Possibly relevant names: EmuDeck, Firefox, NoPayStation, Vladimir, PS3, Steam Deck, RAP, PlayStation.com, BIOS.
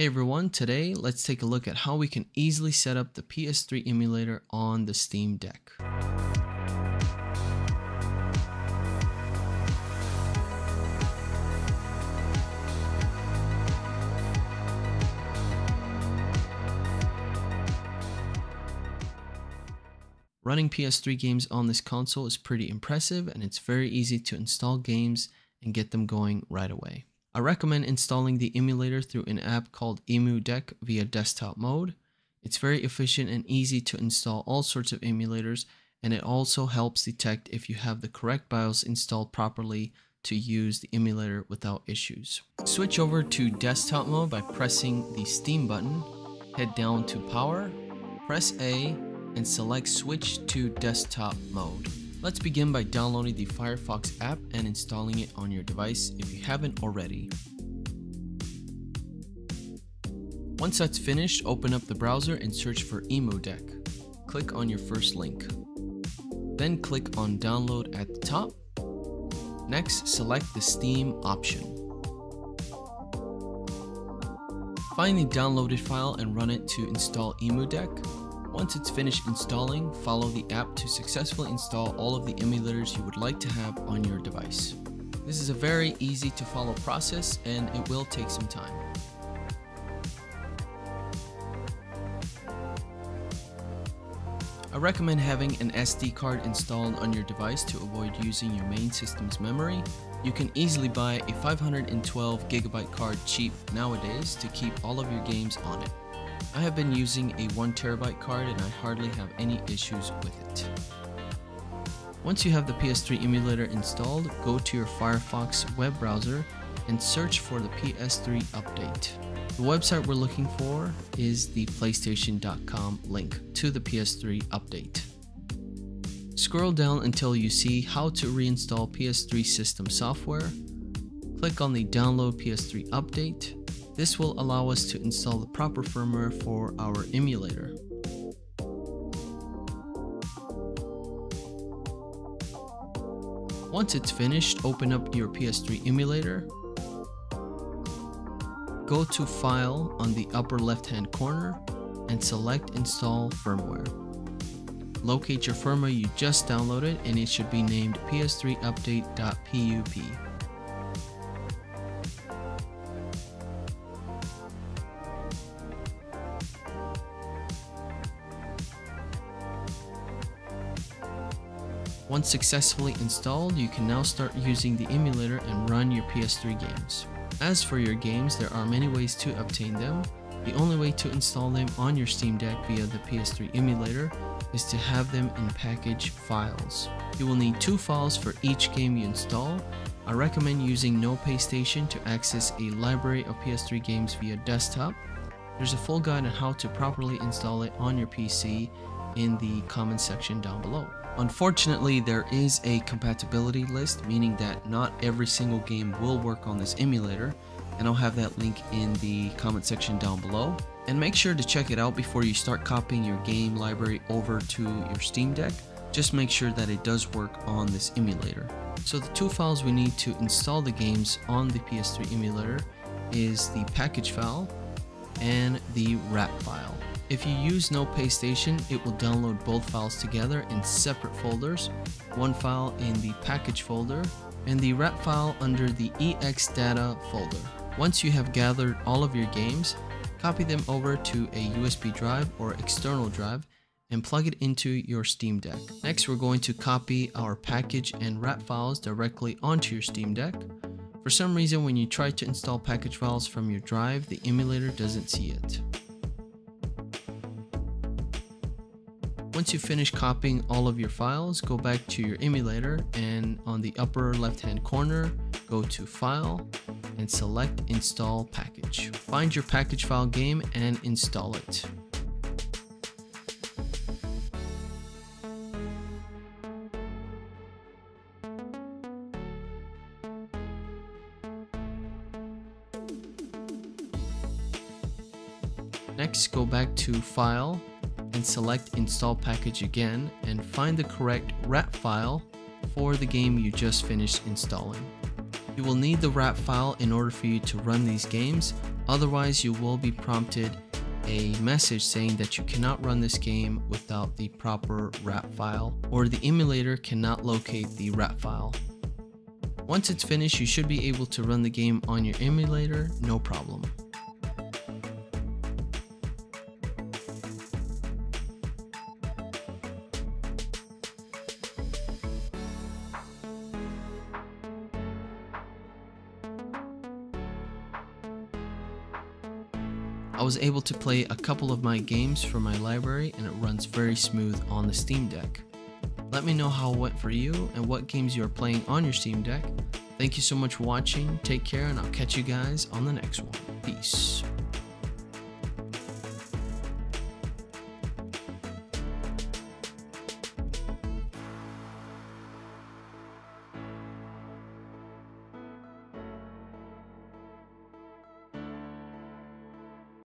Hey everyone, today let's take a look at how we can easily set up the PS3 emulator on the Steam Deck. Running PS3 games on this console is pretty impressive, and it's very easy to install games and get them going right away. I recommend installing the emulator through an app called EmuDeck via desktop mode. It's very efficient and easy to install all sorts of emulators, and it also helps detect if you have the correct BIOS installed properly to use the emulator without issues. Switch over to desktop mode by pressing the Steam button, head down to Power, press A, and select Switch to Desktop mode. Let's begin by downloading the Firefox app and installing it on your device if you haven't already. Once that's finished, open up the browser and search for EmuDeck. Click on your first link. Then click on Download at the top. Next, select the Steam option. Find the downloaded file and run it to install EmuDeck. Once it's finished installing, follow the app to successfully install all of the emulators you would like to have on your device. This is a very easy to follow process, and it will take some time. I recommend having an SD card installed on your device to avoid using your main system's memory. You can easily buy a 512GB card cheap nowadays to keep all of your games on it. I have been using a 1TB card and I hardly have any issues with it. Once you have the PS3 emulator installed, go to your Firefox web browser and search for the PS3 update. The website we're looking for is the PlayStation.com link to the PS3 update. Scroll down until you see how to reinstall PS3 system software. Click on the Download PS3 update. This will allow us to install the proper firmware for our emulator. Once it's finished, open up your PS3 emulator. Go to File on the upper left-hand corner and select Install Firmware. Locate your firmware you just downloaded, and it should be named PS3update.pup. Once successfully installed, you can now start using the emulator and run your PS3 games. As for your games, there are many ways to obtain them. The only way to install them on your Steam Deck via the PS3 emulator is to have them in package files. You will need 2 files for each game you install. I recommend using NoPayStation to access a library of PS3 games via desktop. There's a full guide on how to properly install it on your PC in the comments section down below. Unfortunately, there is a compatibility list, meaning that not every single game will work on this emulator, and I'll have that link in the comment section down below. And make sure to check it out before you start copying your game library over to your Steam Deck. Just make sure that it does work on this emulator. So the 2 files we need to install the games on the PS3 emulator is the package file and the wrap file. If you use NoPayStation, it will download both files together in separate folders, one file in the package folder and the wrap file under the EX data folder. Once you have gathered all of your games, copy them over to a USB drive or external drive and plug it into your Steam Deck. Next, we're going to copy our package and wrap files directly onto your Steam Deck. For some reason, when you try to install package files from your drive, the emulator doesn't see it. Once you finish copying all of your files, go back to your emulator and on the upper left-hand corner, go to File and select Install Package. Find your package file game and install it. Next, go back to File and select Install Package again and find the correct wrap file for the game you just finished installing. You will need the RAP file in order for you to run these games, otherwise you will be prompted a message saying that you cannot run this game without the proper RAP file, or the emulator cannot locate the RAP file. Once it's finished, you should be able to run the game on your emulator, no problem. I was able to play a couple of my games from my library and it runs very smooth on the Steam Deck. Let me know how it went for you and what games you are playing on your Steam Deck. Thank you so much for watching, take care, and I'll catch you guys on the next one. Peace.